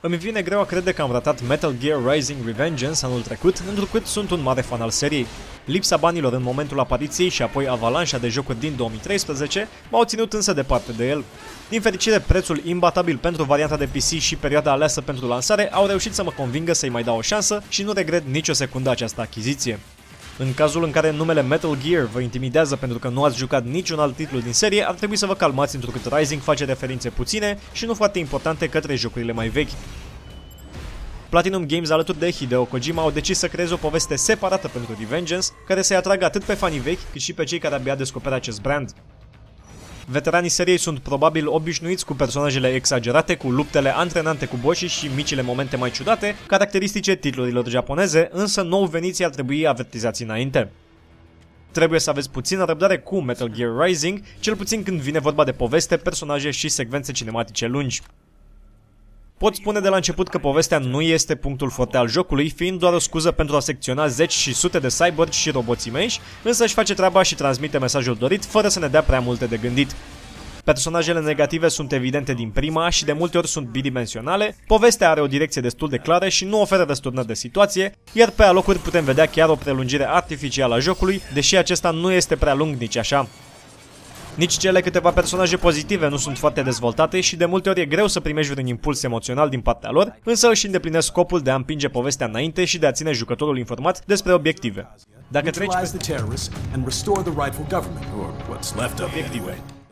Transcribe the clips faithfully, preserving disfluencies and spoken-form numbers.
Îmi vine greu a crede că am ratat Metal Gear Rising Revengeance anul trecut, întrucât sunt un mare fan al seriei. Lipsa banilor în momentul apariției și apoi avalanșa de jocuri din două mii treisprezece m-au ținut însă departe de el. Din fericire, prețul imbatabil pentru varianta de P C și perioada aleasă pentru lansare au reușit să mă convingă să-i mai dau o șansă și nu regret nicio secundă această achiziție. În cazul în care numele Metal Gear vă intimidează pentru că nu ați jucat niciun alt titlu din serie, ar trebui să vă calmați întrucât Rising face referințe puține și nu foarte importante către jocurile mai vechi. Platinum Games alături de Hideo Kojima au decis să creeze o poveste separată pentru Revengeance, care să-i atragă atât pe fanii vechi cât și pe cei care abia descoperă acest brand. Veteranii seriei sunt probabil obișnuiți cu personajele exagerate, cu luptele antrenante cu boșii și micile momente mai ciudate, caracteristice titlurilor japoneze, însă nou veniții ar trebui avertizați înainte. Trebuie să aveți puțină răbdare cu Metal Gear Rising, cel puțin când vine vorba de poveste, personaje și secvențe cinematice lungi. Pot spune de la început că povestea nu este punctul forte al jocului, fiind doar o scuză pentru a secționa zeci și sute de cyborgi și roboți imenși, însă își face treaba și transmite mesajul dorit, fără să ne dea prea multe de gândit. Personajele negative sunt evidente din prima și de multe ori sunt bidimensionale, povestea are o direcție destul de clară și nu oferă răsturnări de situație, iar pe alocuri putem vedea chiar o prelungire artificială a jocului, deși acesta nu este prea lung nici așa. Nici cele câteva personaje pozitive nu sunt foarte dezvoltate și de multe ori e greu să primești vreun impuls emoțional din partea lor, însă își îndeplinesc scopul de a împinge povestea înainte și de a ține jucătorul informat despre obiective. Dacă treci pe...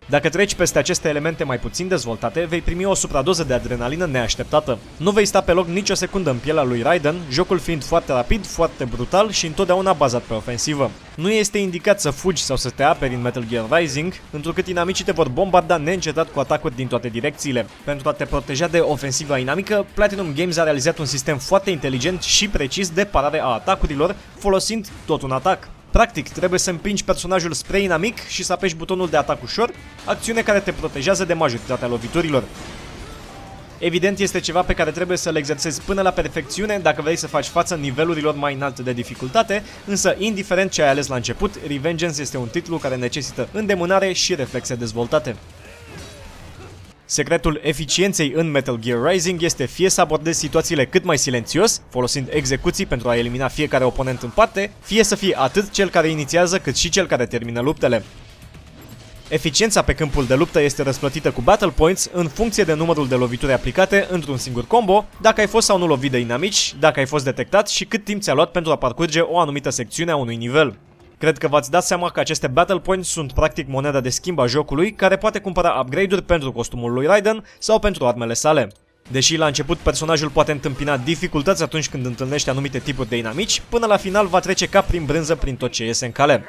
Dacă treci peste aceste elemente mai puțin dezvoltate, vei primi o supradoză de adrenalină neașteptată. Nu vei sta pe loc nicio secundă în pielea lui Raiden, jocul fiind foarte rapid, foarte brutal și întotdeauna bazat pe ofensivă. Nu este indicat să fugi sau să te aperi în Metal Gear Rising, întrucât inamicii te vor bombarda neîncetat cu atacuri din toate direcțiile. Pentru a te proteja de ofensiva inamică, Platinum Games a realizat un sistem foarte inteligent și precis de parare a atacurilor, folosind tot un atac. Practic, trebuie să împingi personajul spre inamic și să apeși butonul de atac ușor, acțiune care te protejează de majoritatea loviturilor. Evident, este ceva pe care trebuie să-l exersezi până la perfecțiune dacă vrei să faci față nivelurilor mai înalte de dificultate, însă, indiferent ce ai ales la început, Revengeance este un titlu care necesită îndemânare și reflexe dezvoltate. Secretul eficienței în Metal Gear Rising este fie să abordezi situațiile cât mai silențios, folosind execuții pentru a elimina fiecare oponent în parte, fie să fii atât cel care inițiază cât și cel care termină luptele. Eficiența pe câmpul de luptă este răsplătită cu battle points în funcție de numărul de lovituri aplicate într-un singur combo, dacă ai fost sau nu lovit de inamici, dacă ai fost detectat și cât timp ți-a luat pentru a parcurge o anumită secțiune a unui nivel. Cred că v-ați dat seama că aceste battle points sunt practic moneda de schimb a jocului, care poate cumpăra upgrade-uri pentru costumul lui Raiden sau pentru armele sale. Deși la început personajul poate întâmpina dificultăți atunci când întâlnește anumite tipuri de inamici, până la final va trece ca prin brânză prin tot ce iese în cale.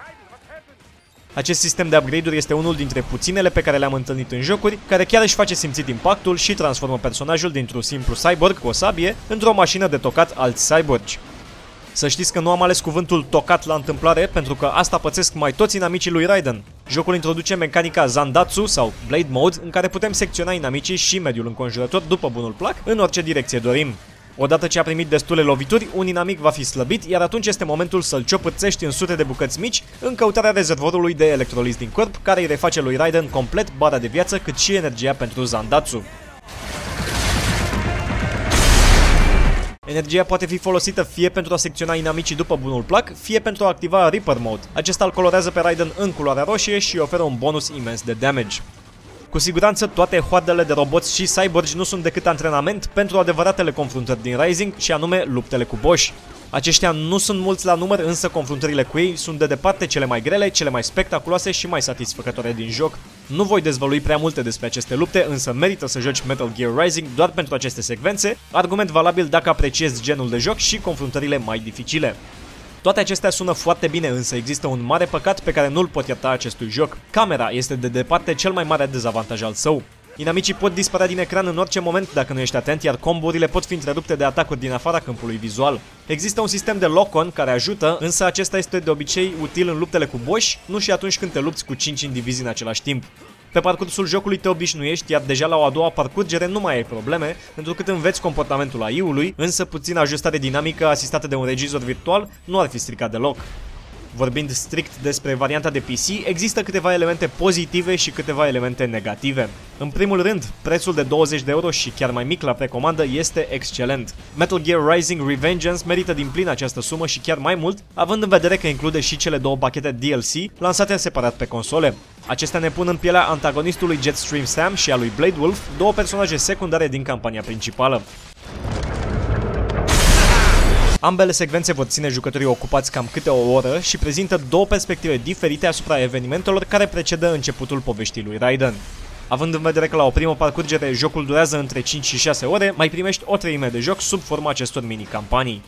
Acest sistem de upgrade-uri este unul dintre puținele pe care le-am întâlnit în jocuri, care chiar își face simțit impactul și transformă personajul dintr-un simplu cyborg cu o sabie într-o mașină de tocat alți cyborgi. Să știți că nu am ales cuvântul tocat la întâmplare, pentru că asta pățesc mai toți inamicii lui Raiden. Jocul introduce mecanica Zandatsu sau Blade Mode, în care putem secționa inamicii și mediul înconjurător după bunul plac, în orice direcție dorim. Odată ce a primit destule lovituri, un inamic va fi slăbit, iar atunci este momentul să-l ciopățești în sute de bucăți mici, în căutarea rezervorului de electroliz din corp, care îi reface lui Raiden complet bara de viață, cât și energia pentru Zandatsu. Energia poate fi folosită fie pentru a secționa inamicii după bunul plac, fie pentru a activa Ripper Mode. Acesta îl colorează pe Raiden în culoarea roșie și oferă un bonus imens de damage. Cu siguranță, toate hoardele de roboți și cyborgi nu sunt decât antrenament pentru adevăratele confruntări din Rising, și anume luptele cu boși. Aceștia nu sunt mulți la număr, însă confruntările cu ei sunt de departe cele mai grele, cele mai spectaculoase și mai satisfăcătoare din joc. Nu voi dezvălui prea multe despre aceste lupte, însă merită să joci Metal Gear Rising doar pentru aceste secvențe, argument valabil dacă apreciezi genul de joc și confruntările mai dificile. Toate acestea sună foarte bine, însă există un mare păcat pe care nu-l pot ierta acestui joc. Camera este de departe cel mai mare dezavantaj al său. Inamicii pot dispărea din ecran în orice moment dacă nu ești atent, iar comburile pot fi întrerupte de atacuri din afara câmpului vizual. Există un sistem de lock-on care ajută, însă acesta este de obicei util în luptele cu boși, nu și atunci când te lupți cu cinci indivizi în același timp. Pe parcursul jocului te obișnuiești, iar deja la o a doua parcurgere nu mai ai probleme, pentru că înveți comportamentul A I-ului, însă puțină ajustare dinamică asistată de un regizor virtual nu ar fi stricat deloc. vorbind strict despre varianta de P C, există câteva elemente pozitive și câteva elemente negative. În primul rând, prețul de douăzeci de euro și chiar mai mic la precomandă este excelent. Metal Gear Rising Revengeance merită din plin această sumă și chiar mai mult, având în vedere că include și cele două pachete D L C lansate separat pe console. Acestea ne pun în pielea antagonistului Jetstream Sam și a lui Blade Wolf, două personaje secundare din campania principală. Ambele secvențe vor ține jucătorii ocupați cam câte o oră și prezintă două perspective diferite asupra evenimentelor care precedă începutul poveștii lui Raiden. Având în vedere că la o primă parcurgere jocul durează între cinci și șase ore, mai primești o treime de joc sub forma acestor mini-campanii.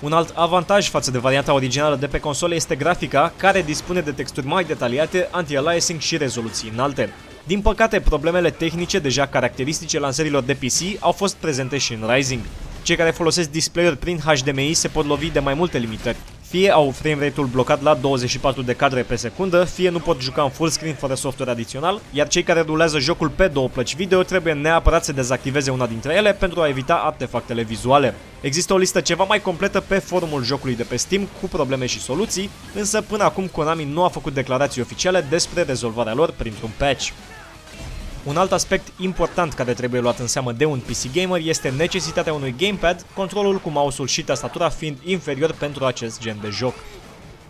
Un alt avantaj față de varianta originală de pe console este grafica, care dispune de texturi mai detaliate, anti-aliasing și rezoluții înalte. Din păcate, problemele tehnice deja caracteristice lansărilor de P C au fost prezente și în Rising. Cei care folosesc display-uri prin H D M I se pot lovi de mai multe limitări. Fie au framerate-ul blocat la douăzeci și patru de cadre pe secundă, fie nu pot juca în full screen fără software adițional, iar cei care rulează jocul pe două plăci video trebuie neapărat să dezactiveze una dintre ele pentru a evita artefactele vizuale. Există o listă ceva mai completă pe forumul jocului de pe Steam cu probleme și soluții, însă până acum Konami nu a făcut declarații oficiale despre rezolvarea lor printr-un patch. Un alt aspect important care trebuie luat în seamă de un P C gamer este necesitatea unui gamepad, controlul cu mouse-ul și tastatura fiind inferior pentru acest gen de joc.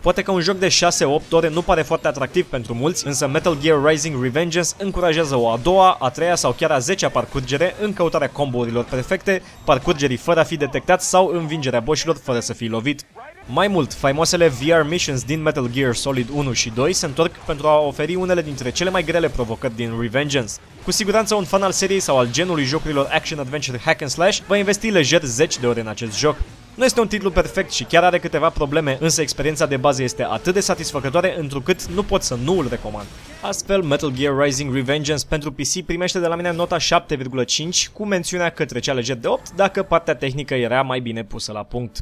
Poate că un joc de șase opt ore nu pare foarte atractiv pentru mulți, însă Metal Gear Rising Revengeance încurajează o a doua, a treia sau chiar a zecea parcurgere în căutarea combourilor perfecte, parcurgerii fără a fi detectat sau învingerea boșilor fără să fii lovit. Mai mult, faimoasele V R Missions din Metal Gear Solid unu și doi se întorc pentru a oferi unele dintre cele mai grele provocări din Revengeance. Cu siguranță un fan al seriei sau al genului jocurilor action-adventure hack-and-slash va investi lejer zece de ore în acest joc. Nu este un titlu perfect și chiar are câteva probleme, însă experiența de bază este atât de satisfăcătoare întrucât nu pot să nu îl recomand. Astfel, Metal Gear Rising Revengeance pentru P C primește de la mine nota șapte virgulă cinci cu mențiunea că trecea lejer de opt dacă partea tehnică era mai bine pusă la punct.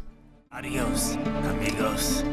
Adios, amigos.